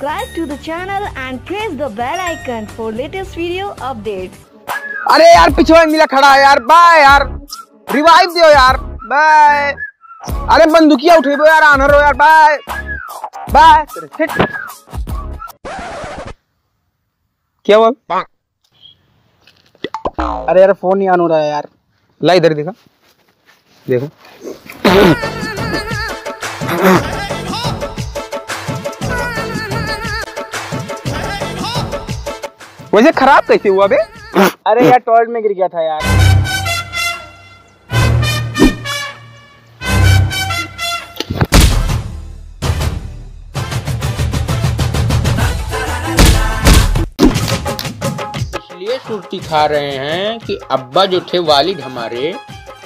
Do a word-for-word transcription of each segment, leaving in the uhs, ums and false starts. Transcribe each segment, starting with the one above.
Subscribe to the channel and press the bell icon for latest video update. अरे यार पिछवा मिला खड़ा है यार, बाय यार, रिवाइव दो यार, बाय। अरे बंदूकिया उठेबो यार, आनर हो यार, बाय बाय। क्या हुआ? अरे यार फोन नहीं आन हो रहा है यार, ला इधर दिखा, देखो। वैसे खराब कैसे हुआ बे? अरे यार टॉयलेट में गिर गया था यार। इसलिए सुर्ती खा रहे हैं कि अब्बा जो थे वालिद हमारे,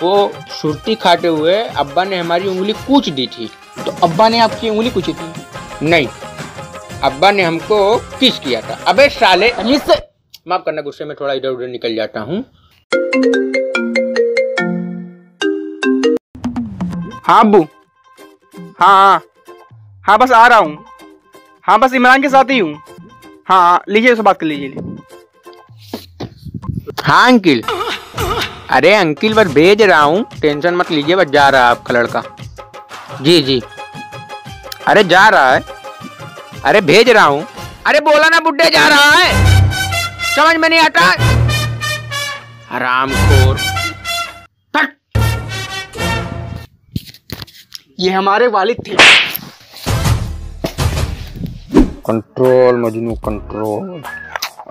वो सुर्ती खाते हुए अब्बा ने हमारी उंगली कूच दी थी। तो अब्बा ने आपकी उंगली कूची थी? नहीं, अब्बा ने हमको किस किया था। अबे साले, इससे माफ करना, गुस्से में थोड़ा इधर उधर निकल जाता हूँ। हाँ अब्बू, हाँ हाँ बस आ रहा हूँ, हाँ बस इमरान के साथ ही हूँ। हाँ लीजिए, उससे बात कर लीजिए। हाँ अंकिल, अरे अंकिल बस भेज रहा हूँ, टेंशन मत लीजिए, बस जा रहा है आपका लड़का। जी जी, अरे जा रहा है, अरे भेज रहा हूँ। अरे बोला ना बुड्ढे, जा रहा है, समझ में नहीं आता हरामखोर। ये हमारे वालिद थे। कंट्रोल मजनू, कंट्रोल,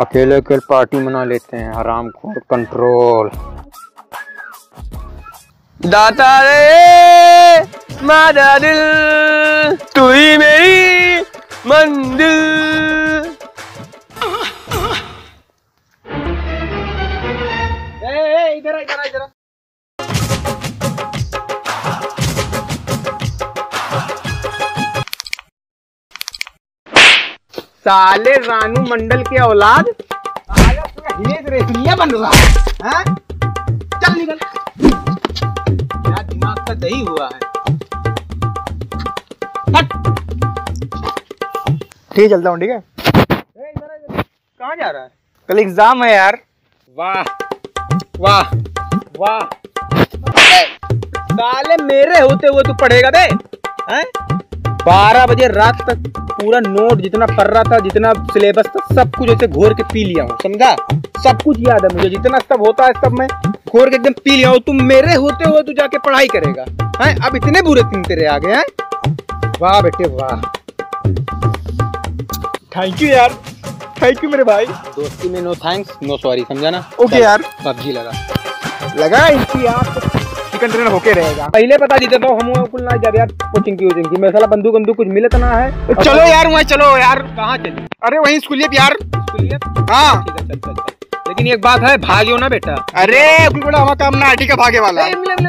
अकेले अकेले पार्टी मना लेते हैं हरामखोर, कंट्रोल। दाता रे मादा दिल, तू ही मेरी मंदिर। ए इधर इधर इधर, साले रानू मंडल के औलाद, बन रहा है, चल निकल। क्या दिमाग का दही हुआ है? ठीक, चलता हूँ, ठीक है। कहाँ जा रहा है? कल एग्जाम है यार। वाह वाह वाह, साले मेरे होते हुए तू पढ़ेगा बे? बारह बजे रात तक पूरा नोट जितना पढ़ रहा था, जितना सिलेबस था, सब कुछ ऐसे घोर के पी लिया हूँ, समझा? सब कुछ याद है मुझे, जितना सब होता है सब मैं घोर के एकदम पी लिया हूँ। तुम मेरे होते हुए तू जाके पढ़ाई करेगा हैं? अब इतने बुरे दिन तेरे आ गए हैं। वाह बेटे वाह, थैंक यू यार, थैंक यू मेरे भाई। दोस्ती में नो थैंक्स नो सॉरी, समझा ना? ओके यार। सब्जी लगा लगा इसकी यार, चिकन डिनर होके रहेगा। पहले बता देते तो हम ना जा यार, कोचिंग की कोचिंग की मेरे साला बंदूक बंदूक कुछ मिलता ना है। चलो यार वहाँ चलो यार। कहाँ चले? अरे वहीं स्कूलियत यार, स्कूलियत। हाँ ठीक है, चल चल चल। लेकिन एक बात है, भागियो ना बेटा। अरे बड़ा हमारा काम ना आटी का भागे वाला। यार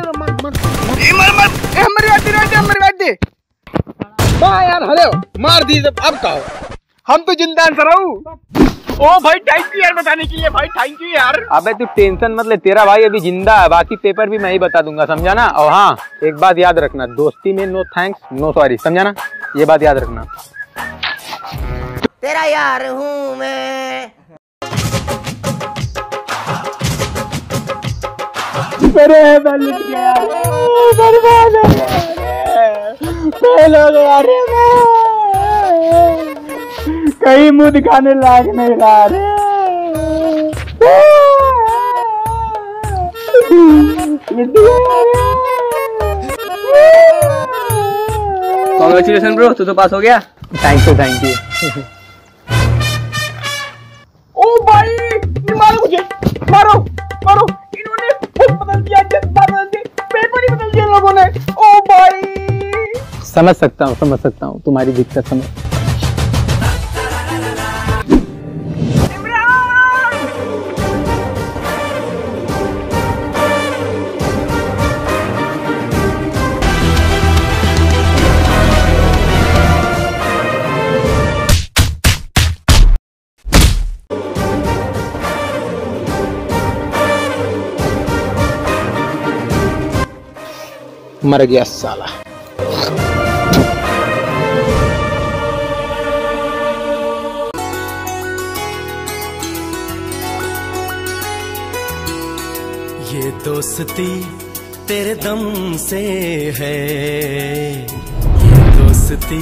हेलो मार दी, अब कहो हम तो जिंदा आंसर हूं। ओ भाई थैंक यू यार बताने के लिए, भाई थैंक यू यार। अबे तू टेंशन मत ले, तेरा भाई अभी जिंदा है, बाकी पेपर भी मैं ही बता दूंगा, समझा ना? और हाँ एक बात याद रखना, दोस्ती में नो थैंक्स नो सॉरी, समझा ना? ये बात याद रखना। तेरा यार हूँ मैं। अरे कहीं मुंह दिखाने लायक नहीं रहा रे। कांग्रेचुलेशन ब्रो, तू तो पास हो गया। Thank you thank you. ओ भाई मारो मुझे, मारो मारो, इन्होंने खुद बदल दिया, जज्बा बदल दिया, पेपर ही बदल दिया लोगों ने। ओ भाई समझ सकता हूँ, समझ सकता हूँ तुम्हारी दिक्कत, समझ। मर गया साला। दोस्ती तेरे दम से है, ये दोस्ती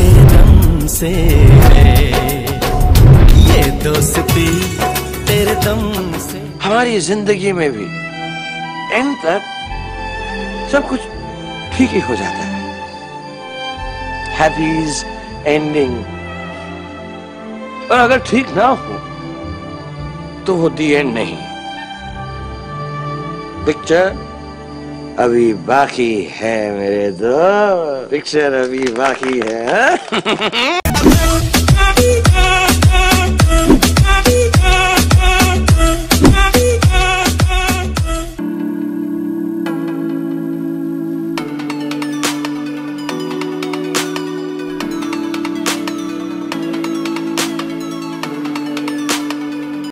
तेरे दम से है, ये दोस्ती तेरे दम से। हमारी जिंदगी में भी एंड तक सब कुछ ठीक ही हो जाता है। हैप्पीज एंडिंग, और अगर ठीक ना हो तो होती है नहीं। पिक्चर अभी बाकी है मेरे दो, पिक्चर अभी बाकी है।